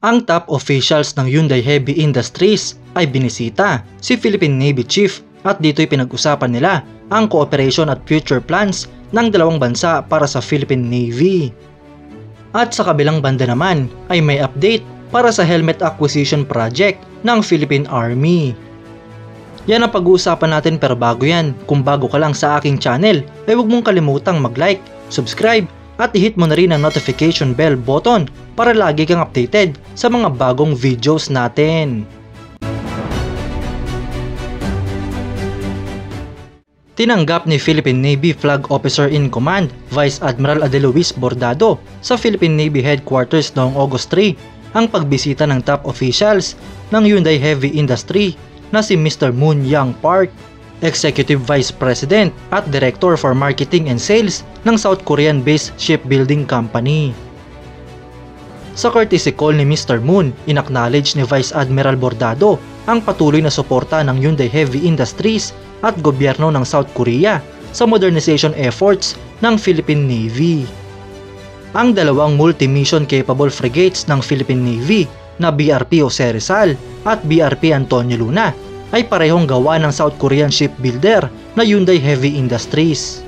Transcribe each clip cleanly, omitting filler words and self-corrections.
Ang top officials ng Hyundai Heavy Industries ay binisita si Philippine Navy Chief at dito'y pinag-usapan nila ang cooperation at future plans ng dalawang bansa para sa Philippine Navy. At sa kabilang banda naman ay may update para sa helmet acquisition project ng Philippine Army. Yan ang pag-uusapan natin, pero bago yan, kung bago ka lang sa aking channel ay huwag mong kalimutang mag-like, subscribe at i-hit mo na rin ang notification bell button para lagi kang updated sa mga bagong videos natin. Tinanggap ni Philippine Navy Flag Officer in Command Vice Admiral Ade Luis Bordado sa Philippine Navy Headquarters noong August 3 ang pagbisita ng top officials ng Hyundai Heavy Industry na si Mr. Moon Young Park, Executive Vice President at Director for Marketing and Sales ng South Korean-based shipbuilding company. Sa courtesy call ni Mr. Moon, inacknowledge ni Vice Admiral Bordado ang patuloy na suporta ng Hyundai Heavy Industries at gobyerno ng South Korea sa modernization efforts ng Philippine Navy. Ang dalawang multi-mission capable frigates ng Philippine Navy na BRP Ocerizal at BRP Antonio Luna ay parehong gawa ng South Korean shipbuilder na Hyundai Heavy Industries.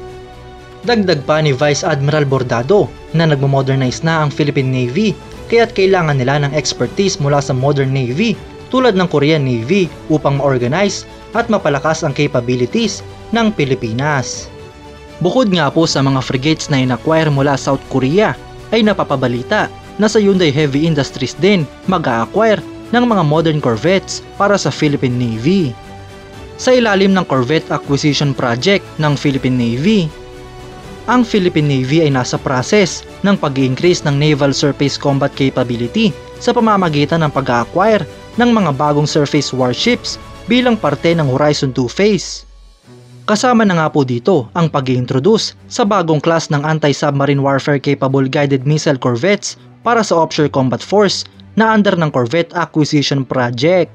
Dagdag pa ni Vice Admiral Bordado na nagmo-modernize na ang Philippine Navy kaya't kailangan nila ng expertise mula sa modern Navy tulad ng Korean Navy upang ma-organize at mapalakas ang capabilities ng Pilipinas. Bukod nga po sa mga frigates na inacquire mula South Korea, ay napapabalita na sa Hyundai Heavy Industries din mag-a-acquire ng mga modern corvettes para sa Philippine Navy. Sa ilalim ng Corvette Acquisition Project ng Philippine Navy, ang Philippine Navy ay nasa process ng pag-increase ng naval surface combat capability sa pamamagitan ng pag-a-acquire ng mga bagong surface warships bilang parte ng Horizon 2 phase. Kasama na nga po dito ang pag-i-introduce sa bagong class ng anti-submarine warfare capable guided missile corvettes para sa Offshore Combat Force na under ng Corvette Acquisition Project.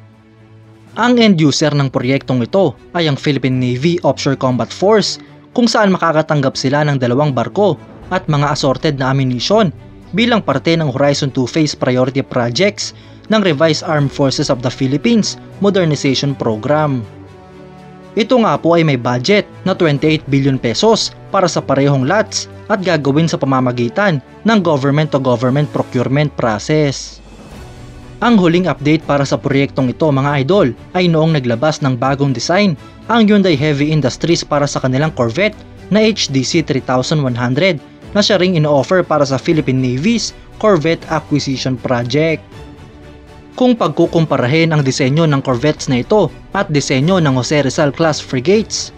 Ang end user ng proyektong ito ay ang Philippine Navy Offshore Combat Force, kung saan makakatanggap sila ng dalawang barko at mga assorted na ammunition bilang parte ng Horizon 2 Phase Priority Projects ng Revised Armed Forces of the Philippines Modernization Program. Ito nga po ay may budget na 28 billion pesos para sa parehong lots at gagawin sa pamamagitan ng government-to-government procurement process. Ang huling update para sa proyektong ito, mga idol, ay noong naglabas ng bagong design ang Hyundai Heavy Industries para sa kanilang Corvette na HDC 3100 na siya ring ino-offer para sa Philippine Navy's Corvette Acquisition Project. Kung pagkukumparahin ang disenyo ng corvettes na ito at disenyo ng Jose Rizal class frigates,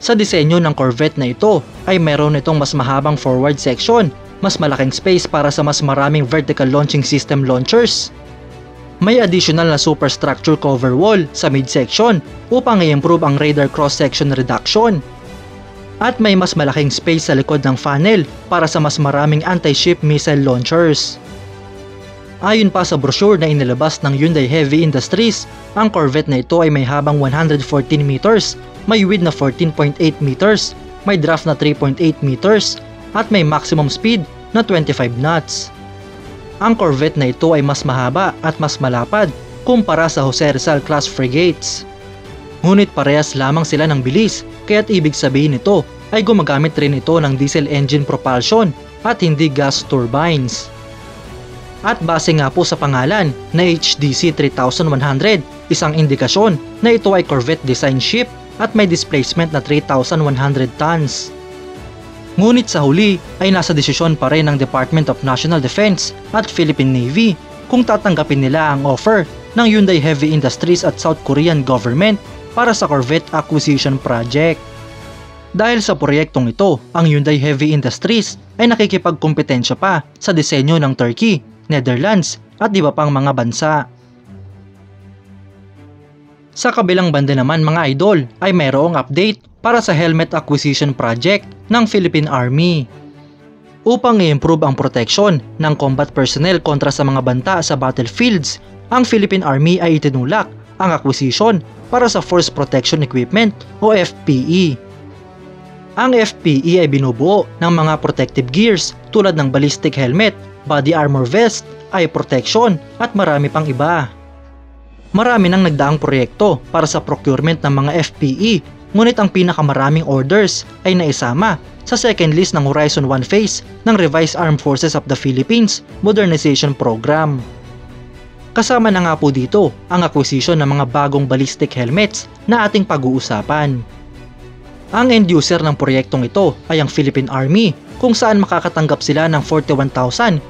sa disenyo ng corvette na ito ay meron itong mas mahabang forward section, mas malaking space para sa mas maraming vertical launching system launchers. May additional na superstructure cover wall sa midsection upang i-improve ang radar cross-section reduction. At may mas malaking space sa likod ng funnel para sa mas maraming anti-ship missile launchers. Ayon pa sa brochure na inilabas ng Hyundai Heavy Industries, ang Corvette na ito ay may habang 114 meters, may width na 14.8 meters, may draft na 3.8 meters, at may maximum speed na 25 knots. Ang Corvette na ito ay mas mahaba at mas malapad kumpara sa Jose Rizal class frigates. Ngunit parehas lamang sila ng bilis, kaya't ibig sabihin nito ay gumagamit rin ito ng diesel engine propulsion at hindi gas turbines. At base nga po sa pangalan na HDC 3100, isang indikasyon na ito ay Corvette design ship at may displacement na 3,100 tons. Ngunit sa huli ay nasa desisyon pa rin ng Department of National Defense at Philippine Navy kung tatanggapin nila ang offer ng Hyundai Heavy Industries at South Korean government para sa Corvette Acquisition Project. Dahil sa proyektong ito, ang Hyundai Heavy Industries ay nakikipagkompetensya pa sa disenyo ng Turkey, Netherlands at iba pang mga bansa. Sa kabilang banda naman, mga idol, ay mayroong update para sa helmet acquisition project ng Philippine Army. Upang i-improve ang proteksyon ng combat personnel kontra sa mga banta sa battlefields, ang Philippine Army ay itinulak ang acquisition para sa Force Protection Equipment o FPE. Ang FPE ay binubuo ng mga protective gears tulad ng ballistic helmet, body armor vest eye protection at marami pang iba. Marami nang nagdaang proyekto para sa procurement ng mga FPE, ngunit ang pinakamaraming orders ay naisama sa second list ng Horizon 1 phase ng Revised Armed Forces of the Philippines Modernization Program. Kasama na nga po dito ang acquisition ng mga bagong ballistic helmets na ating pag-uusapan. Ang end user ng proyektong ito ay ang Philippine Army, kung saan makakatanggap sila ng 41,584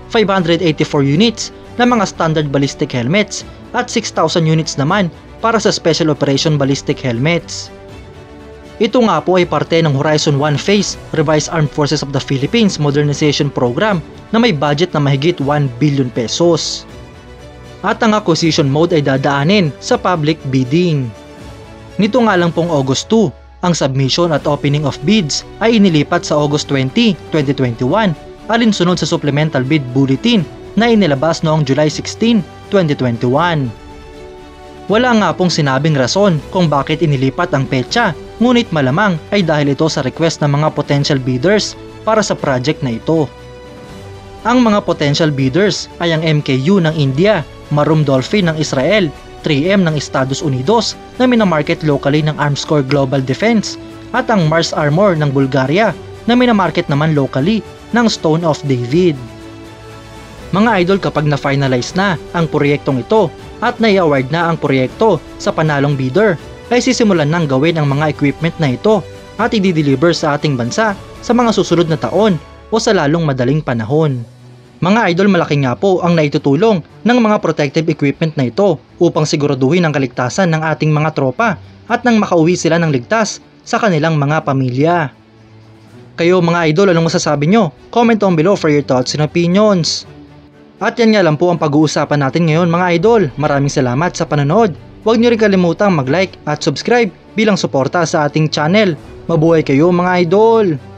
units na mga standard ballistic helmets at 6,000 units naman para sa Special Operation Ballistic Helmets. Ito nga po ay parte ng Horizon 1 Phase Revised Armed Forces of the Philippines Modernization Program na may budget na mahigit 1 billion pesos. At ang acquisition mode ay dadaanin sa public bidding. Nito nga lang pong August 2, ang submission at opening of bids ay inilipat sa August 20, 2021 alinsunod sa Supplemental Bid Bulletin na inilabas noong July 16, 2021. Wala nga pong sinabing rason kung bakit inilipat ang petsa, ngunit malamang ay dahil ito sa request ng mga potential bidders para sa project na ito. Ang mga potential bidders ay ang MKU ng India, Marum Dolphin ng Israel, 3M ng Estados Unidos na minamarket locally ng Armscor Global Defense at ang Mars Armor ng Bulgaria na minamarket naman locally ng Stone of David. Mga idol, kapag na-finalize na ang proyektong ito at nai-award na ang proyekto sa panalong bidder, ay sisimulan nang gawin ang mga equipment na ito at i-deliver sa ating bansa sa mga susunod na taon o sa lalong madaling panahon. Mga idol, malaki nga po ang naitutulong ng mga protective equipment na ito upang siguraduhin ang kaligtasan ng ating mga tropa at nang makauwi sila ng ligtas sa kanilang mga pamilya. Kayo mga idol, anong masasabi nyo? Comment down below for your thoughts and opinions. At yan nga lang po ang pag-uusapan natin ngayon mga idol. Maraming salamat sa panonood. Huwag nyo rin kalimutang mag-like at subscribe bilang suporta sa ating channel. Mabuhay kayo mga idol!